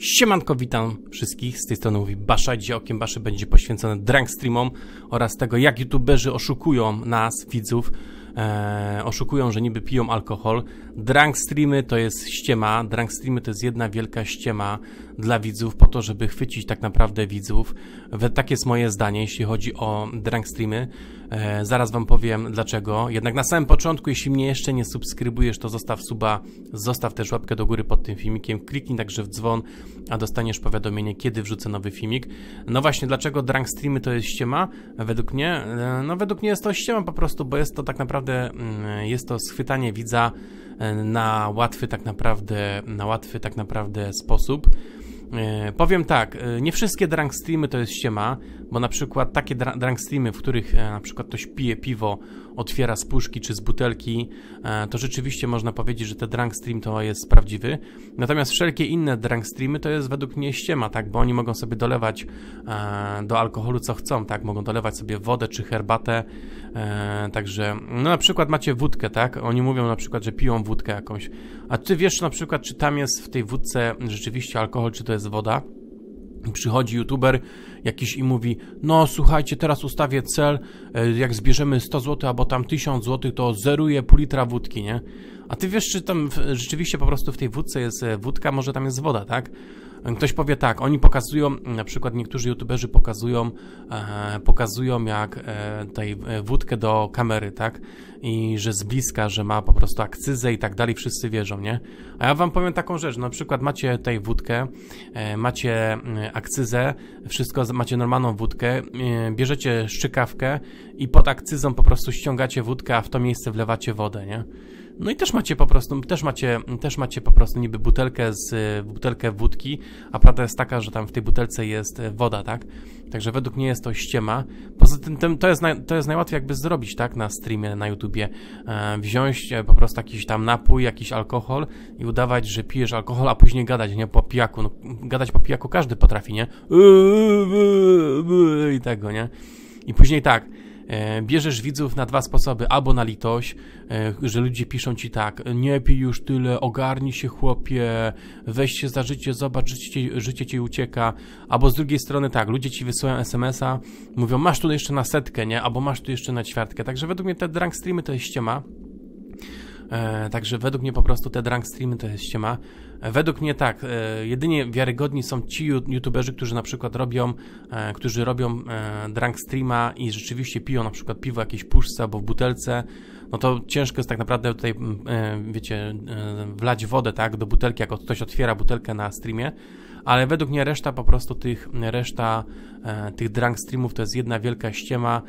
Siemanko, witam wszystkich, z tej strony mówi Basza, gdzie okiem Baszy będzie poświęcone drunk streamom oraz tego, jak youtuberzy oszukują nas, widzów, oszukują, że niby piją alkohol. Drunk streamy to jest ściema, drunk streamy to jest jedna wielka ściema dla widzów po to, żeby chwycić tak naprawdę widzów. Takie jest moje zdanie, jeśli chodzi o drunk streamy. Zaraz wam powiem dlaczego. Jednak na samym początku, jeśli mnie jeszcze nie subskrybujesz, to zostaw suba, zostaw też łapkę do góry pod tym filmikiem, kliknij także w dzwon, a dostaniesz powiadomienie, kiedy wrzucę nowy filmik. No właśnie, dlaczego drunk streamy to jest ściema? Według mnie, no według mnie jest to ściema po prostu, bo jest to tak naprawdę, jest to schwytanie widza na łatwy tak naprawdę, sposób. Powiem tak, nie wszystkie drunk streamy to jest ściema, bo na przykład takie drunk streamy, w których na przykład ktoś pije piwo, otwiera z puszki czy z butelki, to rzeczywiście można powiedzieć, że ten drunk stream to jest prawdziwy. Natomiast wszelkie inne drunk streamy to jest według mnie ściema, tak, bo oni mogą sobie dolewać do alkoholu co chcą, tak, mogą dolewać sobie wodę czy herbatę, także no na przykład macie wódkę, tak, oni mówią na przykład, że piją wódkę jakąś, a ty wiesz na przykład, czy tam jest w tej wódce rzeczywiście alkohol, czy to jest woda. Przychodzi youtuber jakiś i mówi: no słuchajcie, teraz ustawię cel, jak zbierzemy 100 zł albo tam 1000 zł, to zeruję pół litra wódki, nie? A ty wiesz, czy tam rzeczywiście po prostu w tej wódce jest wódka, może tam jest woda, tak? Ktoś powie tak, oni pokazują, na przykład niektórzy youtuberzy pokazują, jak tej wódkę do kamery, tak? I że z bliska, że ma po prostu akcyzę i tak dalej, wszyscy wierzą, nie? A ja wam powiem taką rzecz, na przykład macie tej wódkę, macie akcyzę, wszystko, macie normalną wódkę, bierzecie szczykawkę i pod akcyzą po prostu ściągacie wódkę, a w to miejsce wlewacie wodę, nie? No i też macie po prostu, też macie po prostu niby butelkę wódki, a prawda jest taka, że tam w tej butelce jest woda, tak? Także według mnie jest to ściema. Poza tym to jest najłatwiej jakby zrobić, tak? Na streamie, na YouTubie. Wziąć po prostu jakiś tam napój, jakiś alkohol i udawać, że pijesz alkohol, a później gadać, nie? Po pijaku. No, gadać po pijaku każdy potrafi, nie? I tego, nie? I później tak. Bierzesz widzów na dwa sposoby, albo na litość, że ludzie piszą ci tak: nie pij już tyle, ogarnij się chłopie, weź się za życie, zobacz, życie ci ucieka. Albo z drugiej strony tak, ludzie ci wysyłają SMS-a, mówią: masz tu jeszcze na setkę, nie? Albo masz tu jeszcze na ćwiartkę. Także według mnie te drunk streamy to jest ściema. Także według mnie po prostu te drunk streamy to jest ściema. Według mnie tak, jedynie wiarygodni są ci youtuberzy, którzy na przykład robią, drunk streama i rzeczywiście piją na przykład piwo w jakiejś puszce albo w butelce. No to ciężko jest tak naprawdę tutaj, wiecie, wlać wodę, tak, do butelki, jak ktoś otwiera butelkę na streamie. Ale według mnie reszta po prostu tych drunk streamów to jest jedna wielka ściema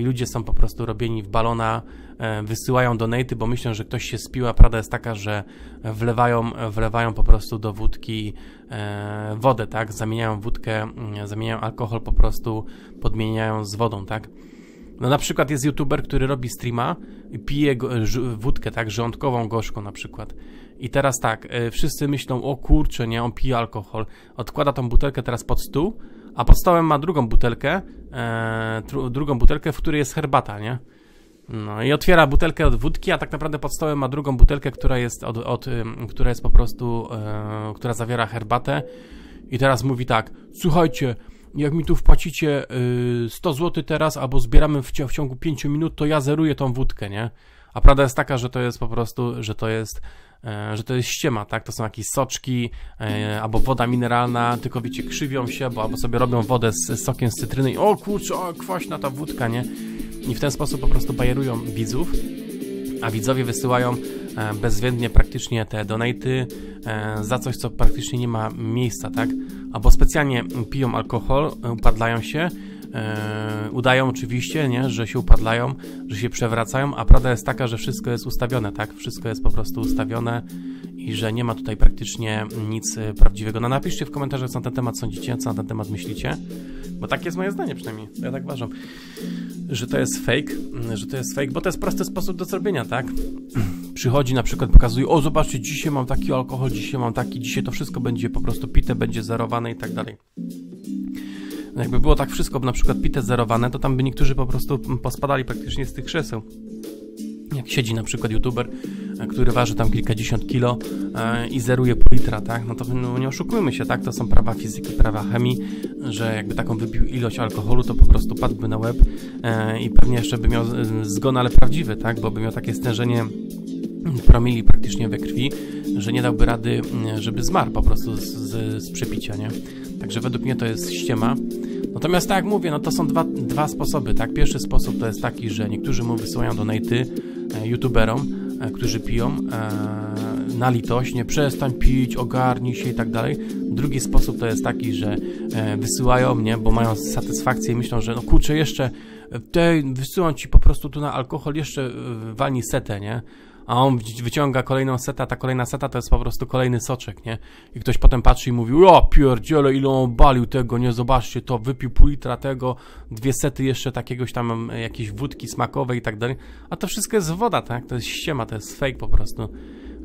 i ludzie są po prostu robieni w balona, wysyłają donaty, bo myślą, że ktoś się spiła. Prawda jest taka, że wlewają po prostu do wódki wodę, tak? Zamieniają wódkę, zamieniają alkohol, po prostu podmieniają z wodą, tak? No na przykład jest youtuber, który robi streama i pije wódkę, tak, żołądkową, gorzką na przykład. I teraz tak, wszyscy myślą: o kurczę, nie, on pije alkohol. Odkłada tą butelkę teraz pod stół, a pod stołem ma drugą butelkę, w której jest herbata, nie? No i otwiera butelkę od wódki, a tak naprawdę pod stołem ma drugą butelkę, która zawiera herbatę. I teraz mówi tak: słuchajcie, jak mi tu wpłacicie 100 zł teraz, albo zbieramy w ciągu 5 minut, to ja zeruję tą wódkę, nie? A prawda jest taka, że to jest po prostu, że to jest ściema, tak? To są jakieś soczki, albo woda mineralna, tylko wiecie, krzywią się, bo albo sobie robią wodę z sokiem z cytryny i o kurczę, o, kwaśna ta wódka, nie? I w ten sposób po prostu bajerują widzów, a widzowie wysyłają bezwzględnie praktycznie te donaty za coś, co praktycznie nie ma miejsca, tak? Albo specjalnie piją alkohol, upadlają się, udają oczywiście, nie, że się upadlają, że się przewracają, a prawda jest taka, że wszystko jest ustawione, tak? Wszystko jest po prostu ustawione i że nie ma tutaj praktycznie nic prawdziwego. No napiszcie w komentarzach, co na ten temat sądzicie, co na ten temat myślicie, bo takie jest moje zdanie przynajmniej, ja tak uważam, że to jest fake, bo to jest prosty sposób do zrobienia, tak? Przychodzi na przykład, pokazuje: o zobaczcie, dzisiaj mam taki alkohol, dzisiaj mam taki, dzisiaj to wszystko będzie po prostu pite, będzie zerowane i tak dalej. Jakby było tak wszystko na przykład pite, zerowane, to tam by niektórzy po prostu pospadali praktycznie z tych krzeseł. Jak siedzi na przykład youtuber, który waży tam kilkadziesiąt kilo i zeruje pół litra, tak? No to no, nie oszukujmy się, tak? To są prawa fizyki, prawa chemii, że jakby taką wypił ilość alkoholu, to po prostu padłby na łeb i pewnie jeszcze by miał zgon, ale prawdziwy, tak? Bo by miał takie stężenie promili praktycznie we krwi, że nie dałby rady, żeby zmarł po prostu z przepicia, nie? Także według mnie to jest ściema. Natomiast tak jak mówię, no to są dwa sposoby, tak? Pierwszy sposób to jest taki, że niektórzy mu wysyłają donaty youtuberom, którzy piją na litość, nie przestań pić, ogarnij się i tak dalej. Drugi sposób to jest taki, że wysyłają mnie, bo mają satysfakcję i myślą, że no kurczę, jeszcze wysyłam ci po prostu tu na alkohol, jeszcze walni setę, nie? A on wyciąga kolejną setę, ta kolejna seta to jest po prostu kolejny soczek, nie? I ktoś potem patrzy i mówi, o pierdziele, ile on balił tego, nie? Zobaczcie to, wypił pół litra tego, 2 sety jeszcze takiegoś tam, jakiejś wódki smakowej i tak dalej. A to wszystko jest woda, tak? To jest ściema, to jest fake po prostu.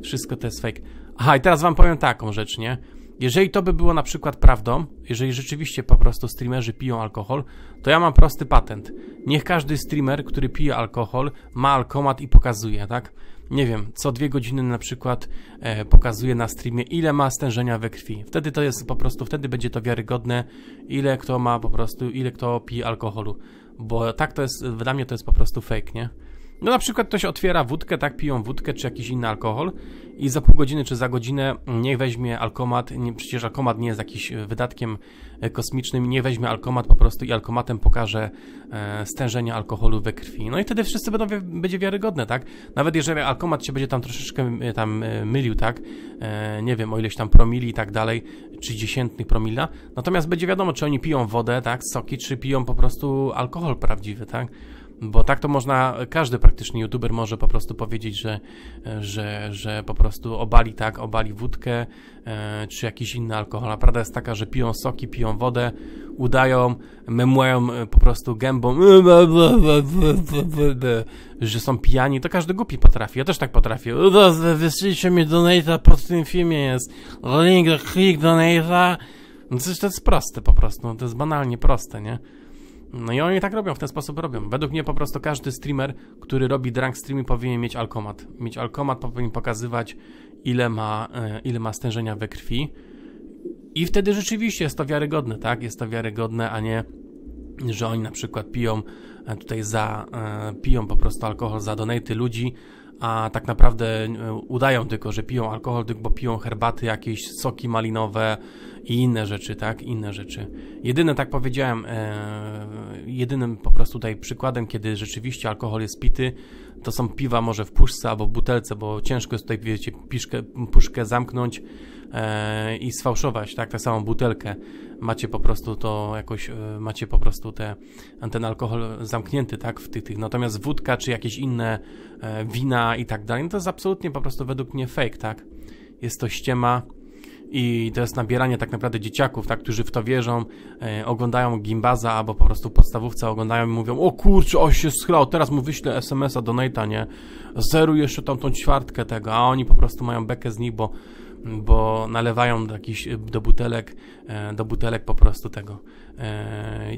Wszystko to jest fake. Aha, i teraz wam powiem taką rzecz, nie? Jeżeli to by było na przykład prawdą, jeżeli rzeczywiście po prostu streamerzy piją alkohol, to ja mam prosty patent. Niech każdy streamer, który pije alkohol, ma alkomat i pokazuje, tak? Nie wiem, co 2 godziny na przykład pokazuje na streamie, ile ma stężenia we krwi. Wtedy to jest po prostu, wtedy będzie to wiarygodne, ile kto ma po prostu, ile kto pije alkoholu. Bo tak to jest, dla mnie to jest po prostu fake, nie? No na przykład ktoś otwiera wódkę, tak, piją wódkę czy jakiś inny alkohol i za pół godziny czy za godzinę niech weźmie alkomat, nie, przecież alkomat nie jest jakimś wydatkiem kosmicznym, nie weźmie alkomat po prostu i alkomatem pokaże stężenie alkoholu we krwi. No i wtedy wszyscy będzie wiarygodne, tak? Nawet jeżeli alkomat się będzie tam troszeczkę tam mylił, tak? Nie wiem, o ileś tam promili i tak dalej, czy 0,3 promila, natomiast będzie wiadomo, czy oni piją wodę, tak, soki, czy piją po prostu alkohol prawdziwy, tak? Bo tak to można, każdy praktycznie youtuber może po prostu powiedzieć, że po prostu obali, tak, obali wódkę czy jakiś inny alkohol. A prawda jest taka, że piją soki, piją wodę, udają, memłają po prostu gębą, że są pijani. To każdy głupi potrafi, ja też tak potrafię. Wysyłajcie mi donate'a, pod tym filmie jest link do click donate'a. No to jest proste po prostu, to jest banalnie proste, nie? No i oni tak robią, w ten sposób robią. Według mnie po prostu każdy streamer, który robi drunk streamy, powinien mieć alkomat. Mieć alkomat, powinien pokazywać, ile ma stężenia we krwi. I wtedy rzeczywiście jest to wiarygodne, tak? Jest to wiarygodne, a nie, że oni na przykład piją tutaj piją po prostu alkohol za donaty ludzi, a tak naprawdę udają tylko, że piją alkohol, tylko bo piją herbaty, jakieś soki malinowe i inne rzeczy, tak, inne rzeczy. Jedyne, tak powiedziałem, jedynym po prostu tutaj przykładem, kiedy rzeczywiście alkohol jest pity, to są piwa może w puszce albo w butelce, bo ciężko jest tutaj, wiecie, puszkę zamknąć i sfałszować, tak, tę samą butelkę. Macie po prostu to jakoś, macie po prostu ten alkohol zamknięty, tak, w tych. Natomiast wódka czy jakieś inne wina i tak dalej, no to jest absolutnie po prostu według mnie fake, tak. Jest to ściema. I to jest nabieranie tak naprawdę dzieciaków, tak, którzy w to wierzą, oglądają Gimbaza albo po prostu podstawówca oglądają i mówią, o kurczę, o się schlał, teraz mu wyślę SMS-a, donate'a, nie? Zeruj jeszcze tą ćwiartkę tego, a oni po prostu mają bekę z nich, bo nalewają do butelek po prostu tego,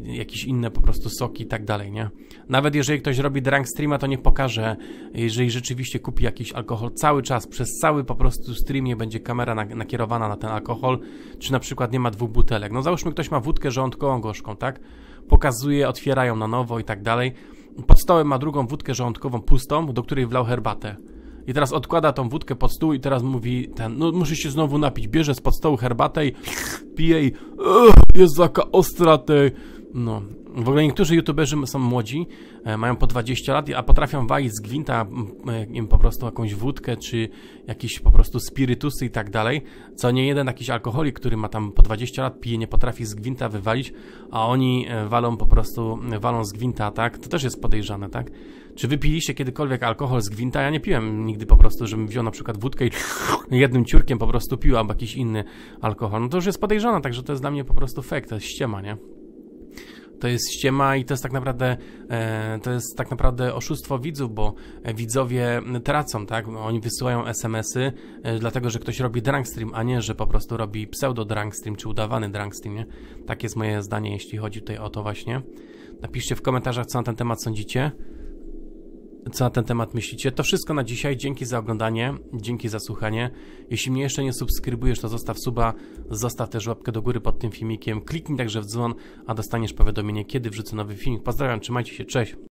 jakieś inne po prostu soki i tak dalej, nie? Nawet jeżeli ktoś robi drunk streama, to niech pokaże, jeżeli rzeczywiście kupi jakiś alkohol, cały czas, przez cały po prostu stream nie będzie kamera nakierowana na ten alkohol, czy na przykład nie ma 2 butelek. No załóżmy, ktoś ma wódkę żołądkową gorzką, tak? Pokazuje, otwierają na nowo i tak dalej. Pod stołem ma drugą wódkę żołądkową pustą, do której wlał herbatę. I teraz odkłada tą wódkę pod stół i teraz mówi ten, no muszę się znowu napić, bierze spod stołu herbatę i pije i jest taka ostra tej. No, w ogóle niektórzy youtuberzy są młodzi, mają po 20 lat, a potrafią walić z gwinta po prostu jakąś wódkę, czy jakieś po prostu spirytusy i tak dalej, co nie jeden jakiś alkoholik, który ma tam po 20 lat, pije, nie potrafi z gwinta wywalić, a oni walą po prostu, walą z gwinta, tak? To też jest podejrzane, tak? Czy wypiliście kiedykolwiek alkohol z gwinta? Ja nie piłem nigdy po prostu, żebym wziął na przykład wódkę i jednym ciurkiem po prostu pił, albo jakiś inny alkohol. No to już jest podejrzane, także to jest dla mnie po prostu fake, to jest ściema, nie? To jest ściema i to jest tak naprawdę oszustwo widzów, bo widzowie tracą, tak? Oni wysyłają SMS-y, dlatego że ktoś robi drunk stream, a nie, że po prostu robi pseudo drunk stream, czy udawany drunk stream, nie? Tak jest moje zdanie, jeśli chodzi tutaj o to właśnie. Napiszcie w komentarzach, co na ten temat sądzicie. co na ten temat myślicie. To wszystko na dzisiaj. Dzięki za oglądanie, dzięki za słuchanie. Jeśli mnie jeszcze nie subskrybujesz, to zostaw suba, zostaw też łapkę do góry pod tym filmikiem, kliknij także w dzwon, a dostaniesz powiadomienie, kiedy wrzucę nowy filmik. Pozdrawiam, trzymajcie się, cześć!